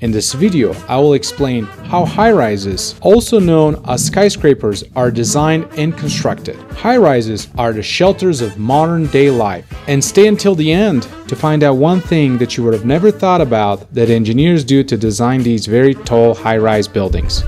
In this video, I will explain how high-rises, also known as skyscrapers, are designed and constructed. High-rises are the shelters of modern-day life. And stay until the end to find out one thing that you would have never thought about that engineers do to design these very tall high-rise buildings.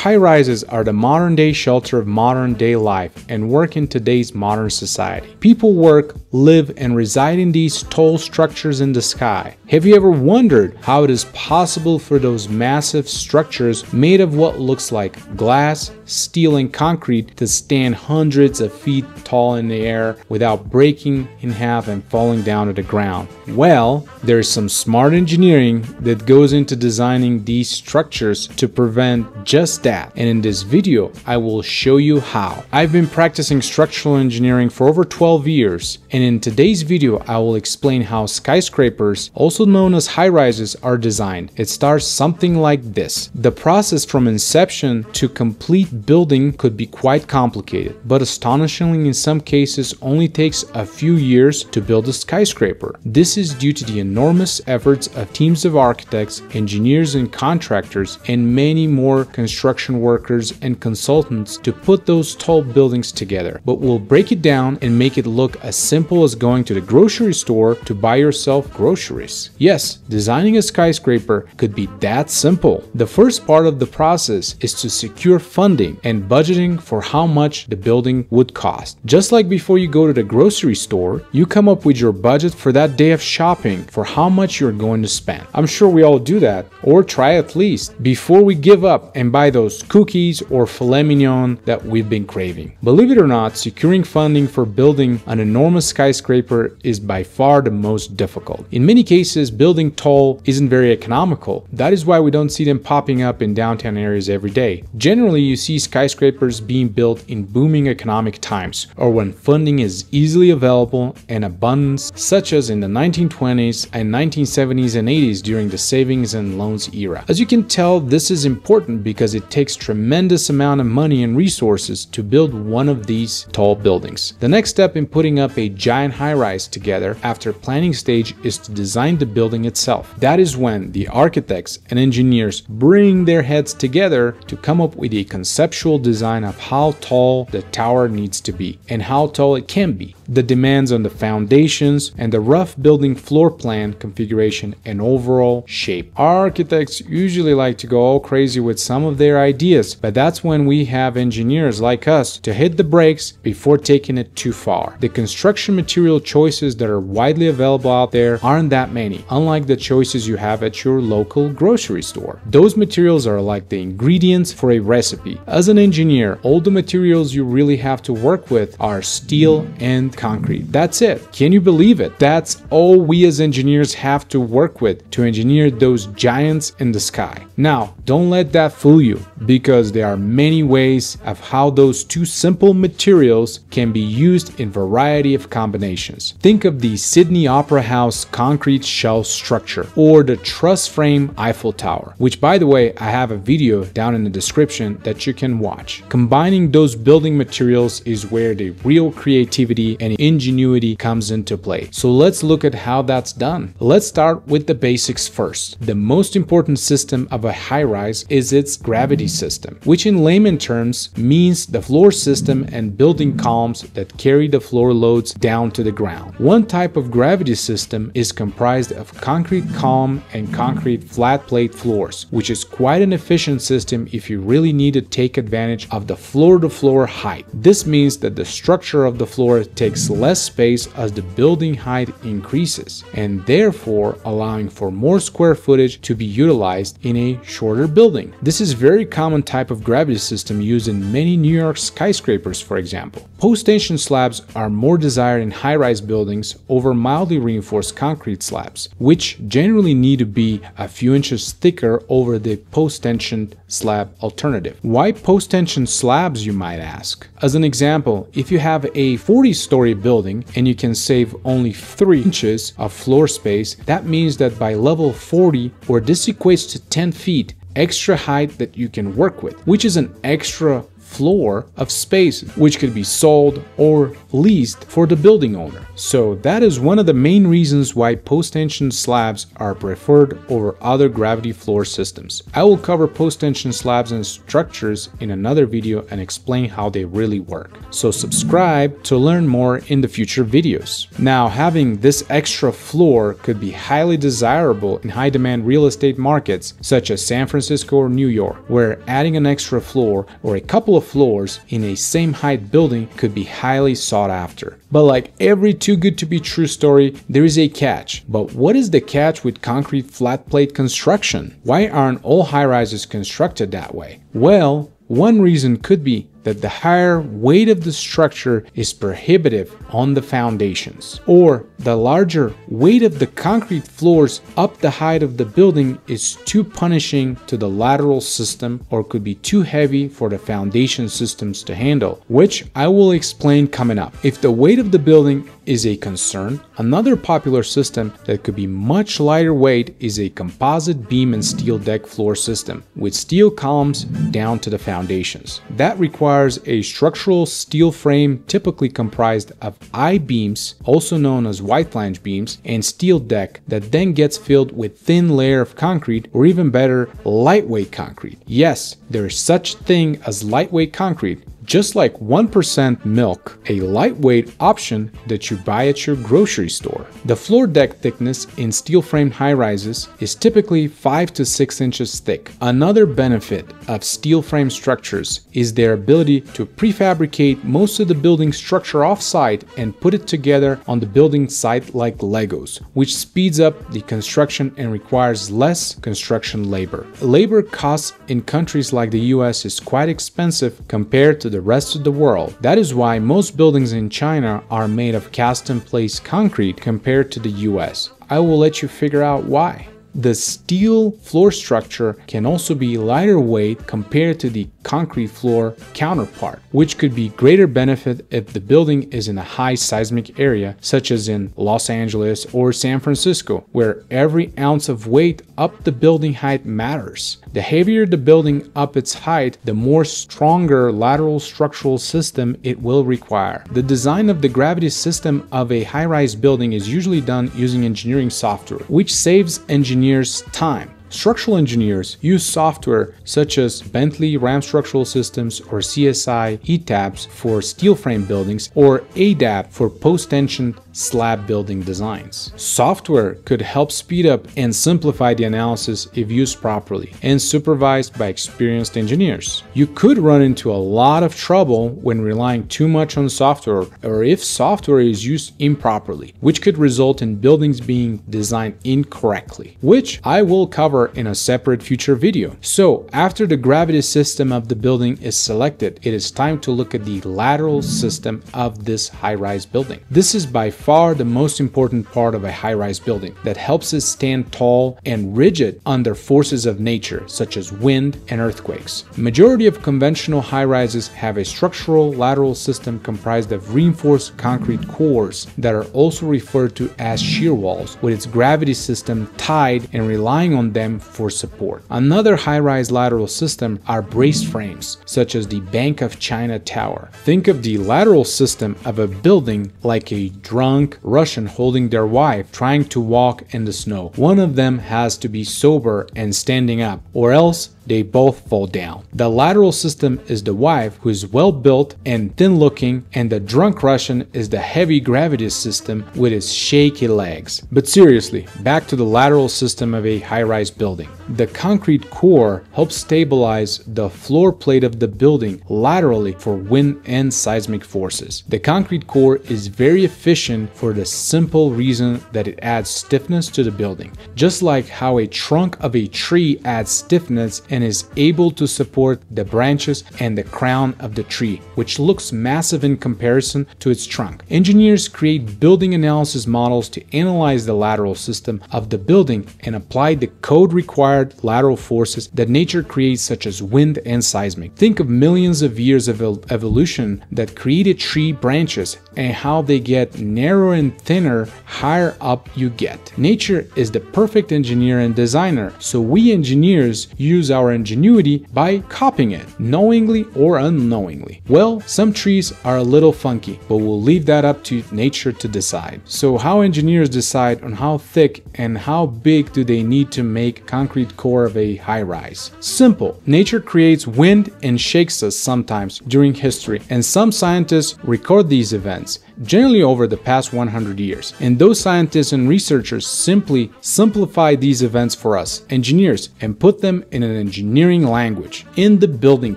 High-rises are the modern-day shelter of modern-day life and work in today's modern society. People work, live, and reside in these tall structures in the sky. Have you ever wondered how it is possible for those massive structures made of what looks like glass, steel, and concrete to stand hundreds of feet tall in the air without breaking in half and falling down to the ground? Well, there's some smart engineering that goes into designing these structures to prevent just that. And in this video, I will show you how. I've been practicing structural engineering for over 12 years, and in today's video, I will explain how skyscrapers, also known as high-rises, are designed. It starts something like this. The process from inception to complete building could be quite complicated, but astonishingly, in some cases, only takes a few years to build a skyscraper. This is due to the enormous efforts of teams of architects, engineers, and contractors, and many more construction workers and consultants to put those tall buildings together. But we'll break it down and make it look as simple as going to the grocery store to buy yourself groceries. Yes, designing a skyscraper could be that simple. The first part of the process is to secure funding and budgeting for how much the building would cost. Just like before you go to the grocery store, you come up with your budget for that day of shopping, for how much you're going to spend. I'm sure we all do that, or try at least, before we give up and buy those cookies or filet mignon that we've been craving. Believe it or not, securing funding for building an enormous skyscraper is by far the most difficult. In many cases, building tall isn't very economical. That is why we don't see them popping up in downtown areas every day. Generally, you see skyscrapers being built in booming economic times, or when funding is easily available and abundance, such as in the 1920s and 1970s and 80s during the savings and loans era. As you can tell, this is important because it takes tremendous amount of money and resources to build one of these tall buildings. The next step in putting up a giant high-rise together after planning stage is to design the building itself. That is when the architects and engineers bring their heads together to come up with a conceptual design of how tall the tower needs to be and how tall it can be, the demands on the foundations, and the rough building floor plan configuration and overall shape. Architects usually like to go all crazy with some of their ideas, but that's when we have engineers like us to hit the brakes before taking it too far. The construction material choices that are widely available out there aren't that many, unlike the choices you have at your local grocery store. Those materials are like the ingredients for a recipe. As an engineer, all the materials you really have to work with are steel and concrete. That's it. Can you believe it? That's all we as engineers have to work with to engineer those giants in the sky. Now, don't let that fool you, because there are many ways of how those two simple materials can be used in variety of combinations. Think of the Sydney Opera House concrete shell structure or the truss frame Eiffel Tower, which, by the way, I have a video down in the description that you can watch. Combining those building materials is where the real creativity and ingenuity comes into play. So let's look at how that's done. Let's start with the basics first. The most important system of a high-rise is its gravity system, which in layman terms means the floor system and building columns that carry the floor loads down to the ground. One type of gravity system is comprised of concrete column and concrete flat plate floors, which is quite an efficient system if you really need to take advantage of the floor-to-floor height. This means that the structure of the floor takes less space as the building height increases, and therefore allowing for more square footage to be utilized in a shorter building. This is very common type of gravity system used in many New York skyscrapers, for example. Post-tension slabs are more desired in high-rise buildings over mildly reinforced concrete slabs, which generally need to be a few inches thicker over the post-tension slab alternative. Why post-tension slabs, you might ask? As an example, if you have a 40-story building and you can save only 3 inches of floor space, that means that by level 40, or this equates to 10 feet, extra height that you can work with, which is an extra floor of space which could be sold or leased for the building owner. So that is one of the main reasons why post-tension slabs are preferred over other gravity floor systems. I will cover post-tension slabs and structures in another video and explain how they really work. So subscribe to learn more in the future videos. Now, having this extra floor could be highly desirable in high-demand real estate markets such as San Francisco or New York, where adding an extra floor or a couple of floors in a same height building could be highly sought after. But like every too good to be true story, there is a catch. But what is the catch with concrete flat plate construction? Why aren't all high rises constructed that way? Well, one reason could be that the higher weight of the structure is prohibitive on the foundations, or the larger weight of the concrete floors up the height of the building is too punishing to the lateral system or could be too heavy for the foundation systems to handle, which I will explain coming up. If the weight of the building is a concern, another popular system that could be much lighter weight is a composite beam and steel deck floor system with steel columns down to the foundations. That requires a structural steel frame typically comprised of I-beams, also known as wide flange beams, and steel deck that then gets filled with thin layer of concrete, or even better, lightweight concrete. Yes, there is such thing as lightweight concrete. Just like 1% milk, a lightweight option that you buy at your grocery store. The floor deck thickness in steel frame high-rises is typically 5 to 6 inches thick. Another benefit of steel frame structures is their ability to prefabricate most of the building structure off-site and put it together on the building site like Legos, which speeds up the construction and requires less construction labor. Labor costs in countries like the US is quite expensive compared to the rest of the world. That is why most buildings in China are made of cast-in-place concrete compared to the US. I will let you figure out why. The steel floor structure can also be lighter weight compared to the concrete floor counterpart, which could be greater benefit if the building is in a high seismic area, such as in Los Angeles or San Francisco, where every ounce of weight up the building height matters. The heavier the building up its height, the more stronger lateral structural system it will require. The design of the gravity system of a high-rise building is usually done using engineering software, which saves engineers time. Structural engineers use software such as Bentley RAM Structural Systems or CSI ETABS for steel frame buildings or ADAPT for post-tension slab building designs. Software could help speed up and simplify the analysis if used properly and supervised by experienced engineers. You could run into a lot of trouble when relying too much on software or if software is used improperly, which could result in buildings being designed incorrectly, which I will cover in a separate future video. So after the gravity system of the building is selected, it is time to look at the lateral system of this high-rise building. This is by far the most important part of a high-rise building that helps it stand tall and rigid under forces of nature such as wind and earthquakes. Majority of conventional high-rises have a structural lateral system comprised of reinforced concrete cores that are also referred to as shear walls, with its gravity system tied and relying on them for support. Another high-rise lateral system are braced frames, such as the Bank of China Tower. Think of the lateral system of a building like a drunk Russian holding their wife trying to walk in the snow. One of them has to be sober and standing up, or else they both fall down. The lateral system is the wife, who is well built and thin looking, and the drunk Russian is the heavy gravity system with its shaky legs. But seriously, back to the lateral system of a high-rise building. The concrete core helps stabilize the floor plate of the building laterally for wind and seismic forces. The concrete core is very efficient for the simple reason that it adds stiffness to the building, just like how a trunk of a tree adds stiffness and is able to support the branches and the crown of the tree, which looks massive in comparison to its trunk. Engineers create building analysis models to analyze the lateral system of the building and apply the code-required lateral forces that nature creates, such as wind and seismic. Think of millions of years of evolution that created tree branches and how they get narrower and thinner higher up you get. Nature is the perfect engineer and designer, so we engineers use our our ingenuity by copying it, knowingly or unknowingly. Well, some trees are a little funky, but we'll leave that up to nature to decide. So how engineers decide on how thick and how big do they need to make concrete core of a high-rise? Simple. Nature creates wind and shakes us sometimes during history, and some scientists record these events, generally over the past 100 years. And those scientists and researchers simply simplify these events for us, engineers, and put them in an engineering language, in the building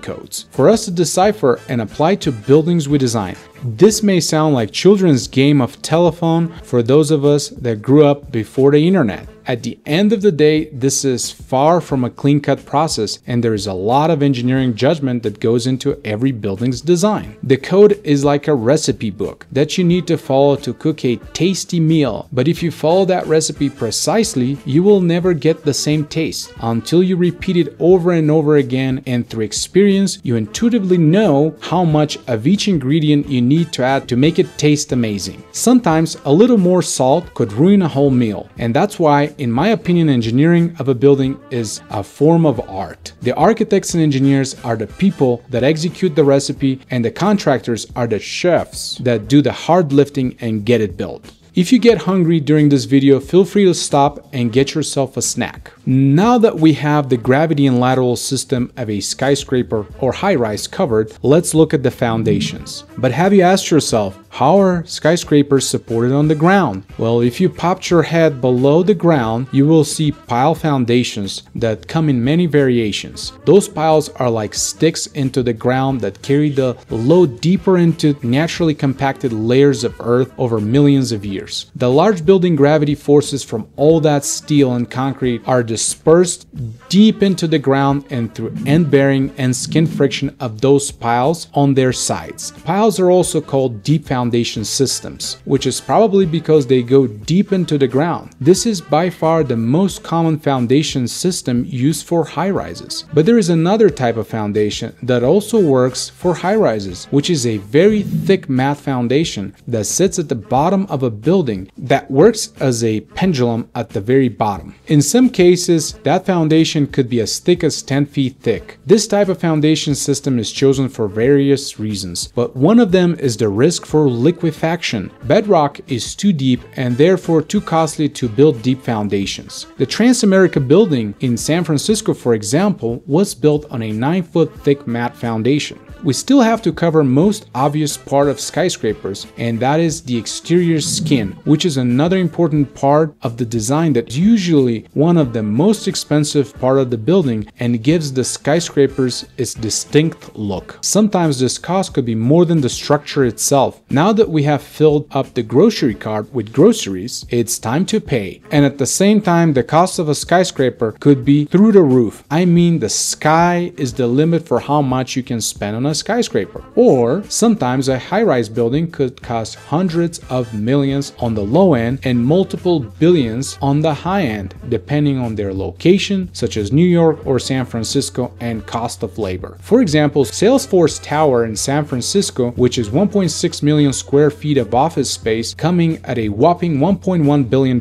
codes, for us to decipher and apply to buildings we design. This may sound like children's game of telephone for those of us that grew up before the internet. At the end of the day, this is far from a clean-cut process, and there is a lot of engineering judgment that goes into every building's design. The code is like a recipe book that you need to follow to cook a tasty meal, but if you follow that recipe precisely, you will never get the same taste until you repeat it over and over again, and through experience, you intuitively know how much of each ingredient you need to add to make it taste amazing. Sometimes a little more salt could ruin a whole meal, and that's why, in my opinion, engineering of a building is a form of art. The architects and engineers are the people that execute the recipe, and the contractors are the chefs that do the hard lifting and get it built. If you get hungry during this video, feel free to stop and get yourself a snack. Now that we have the gravity and lateral system of a skyscraper or high-rise covered, let's look at the foundations. But have you asked yourself, how are skyscrapers supported on the ground? Well, if you popped your head below the ground, you will see pile foundations that come in many variations. Those piles are like sticks into the ground that carry the load deeper into naturally compacted layers of earth over millions of years. The large building gravity forces from all that steel and concrete are dispersed deep into the ground and through end bearing and skin friction of those piles on their sides. Piles are also called deep foundation systems, which is probably because they go deep into the ground. This is by far the most common foundation system used for high-rises. But there is another type of foundation that also works for high-rises, which is a very thick mat foundation that sits at the bottom of a building that works as a pendulum at the very bottom. In some cases, that foundation could be as thick as 10 feet thick. This type of foundation system is chosen for various reasons, but one of them is the risk for liquefaction. Bedrock is too deep and therefore too costly to build deep foundations. The Transamerica building in San Francisco, for example, was built on a 9-foot thick mat foundation. We still have to cover most obvious part of skyscrapers, and that is the exterior skin, which is another important part of the design that's usually one of the most expensive part of the building and gives the skyscrapers its distinct look. Sometimes this cost could be more than the structure itself. Now that we have filled up the grocery cart with groceries, it's time to pay. And at the same time, the cost of a skyscraper could be through the roof. I mean, the sky is the limit for how much you can spend on a skyscraper. Or sometimes a high-rise building could cost hundreds of millions on the low end and multiple billions on the high end, depending on their location, such as New York or San Francisco, and cost of labor. For example, Salesforce Tower in San Francisco, which is 1.6 million square feet of office space, coming at a whopping $1.1 billion,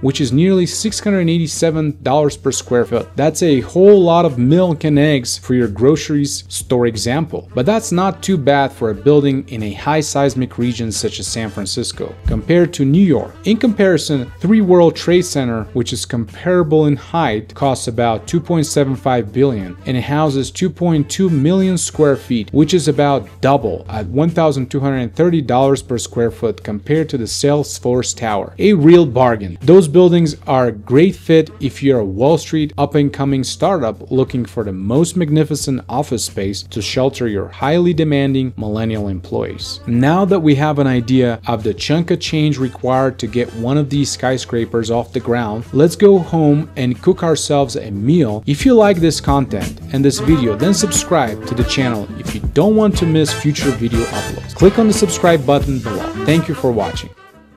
which is nearly $687 per square foot. That's a whole lot of milk and eggs for your groceries store example. But that's not too bad for a building in a high seismic region such as San Francisco, compared to New York. In comparison, Three World Trade Center, which is comparable in height, costs about $2.75 billion and it houses 2.2 million square feet, which is about double at $1,230 per square foot compared to the Salesforce Tower. A real bargain. Those buildings are a great fit if you're a Wall Street up-and-coming startup looking for the most magnificent office space to shelter your highly demanding millennial employees. Now that we have an idea of the chunk of change required to get one of these skyscrapers off the ground, let's go home and cook ourselves a meal. If you like this content and this video, then subscribe to the channel if you don't want to miss future video uploads. Click on the subscribe button below. Thank you for watching.